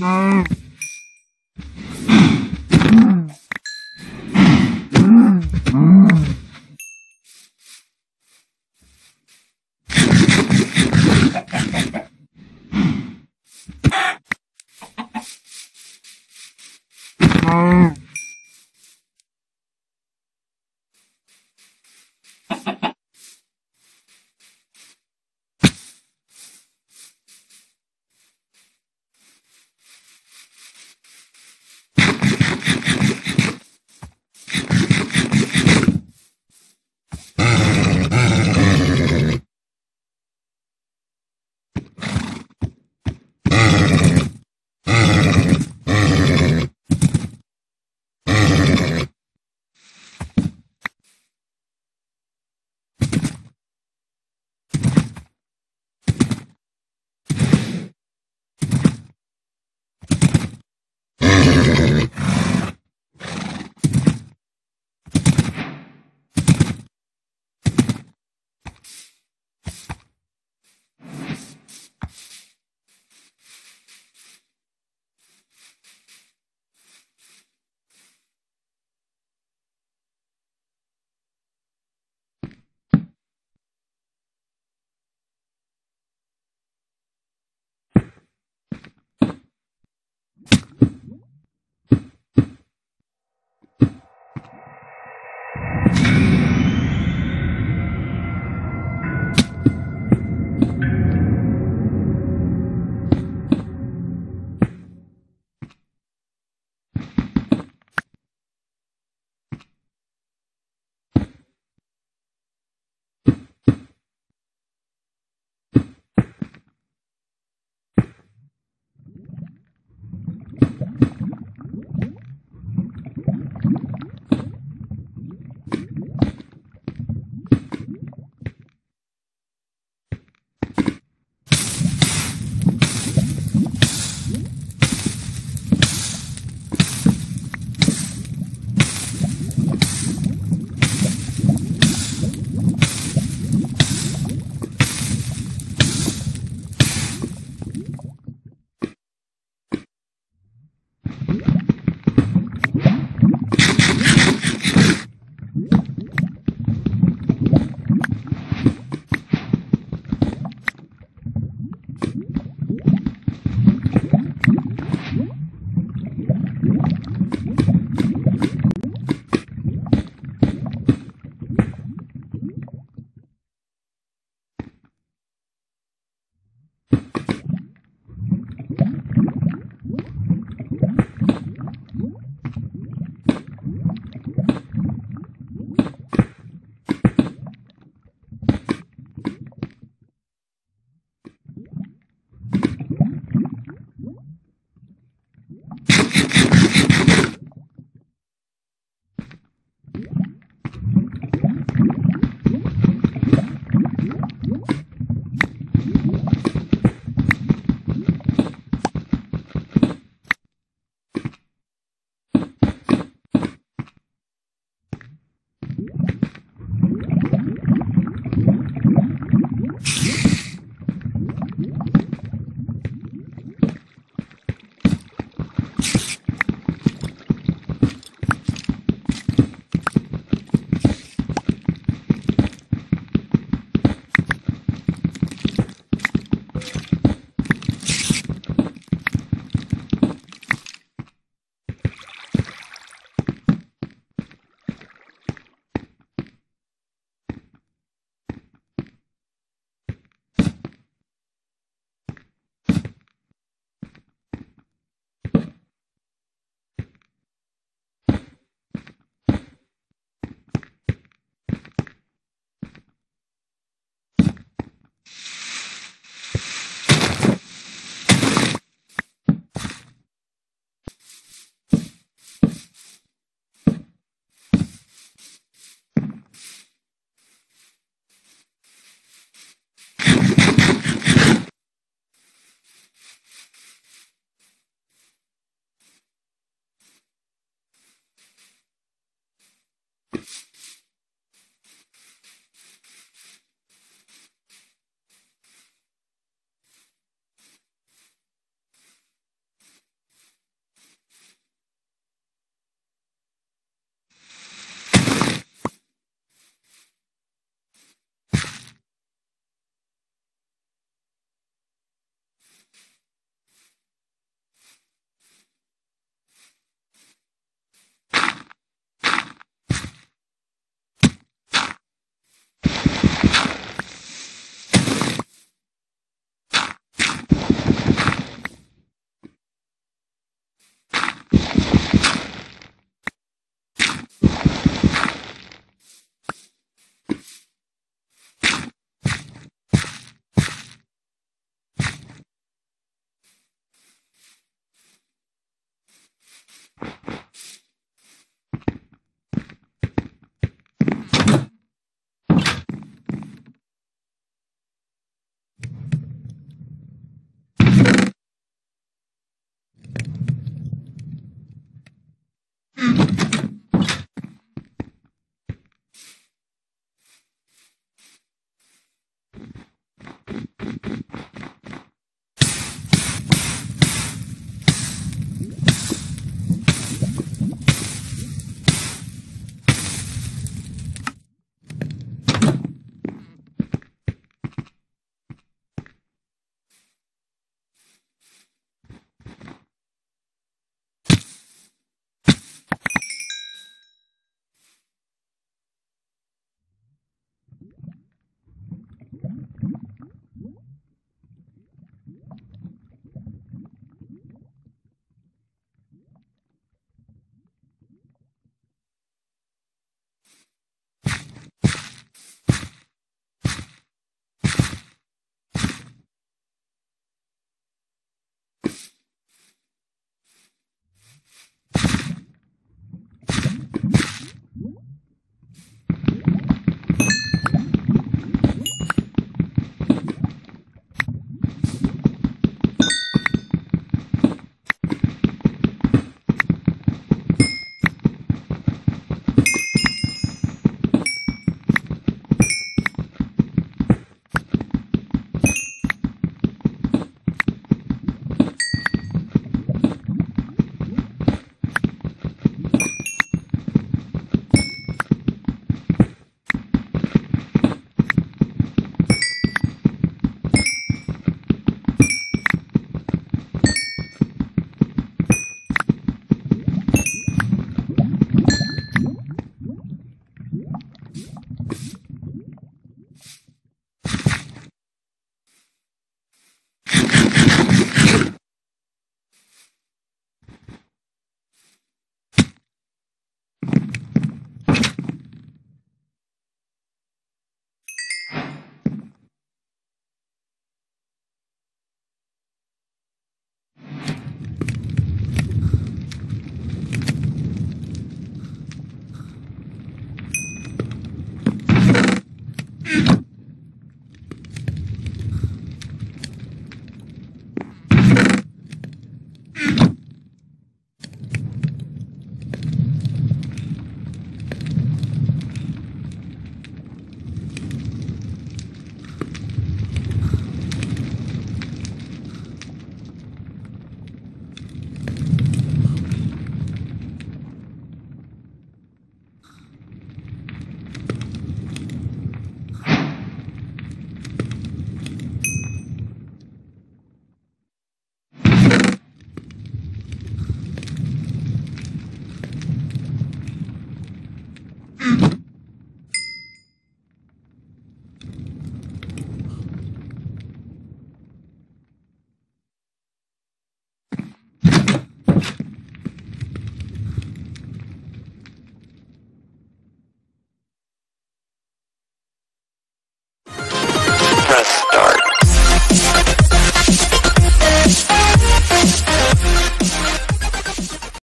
No.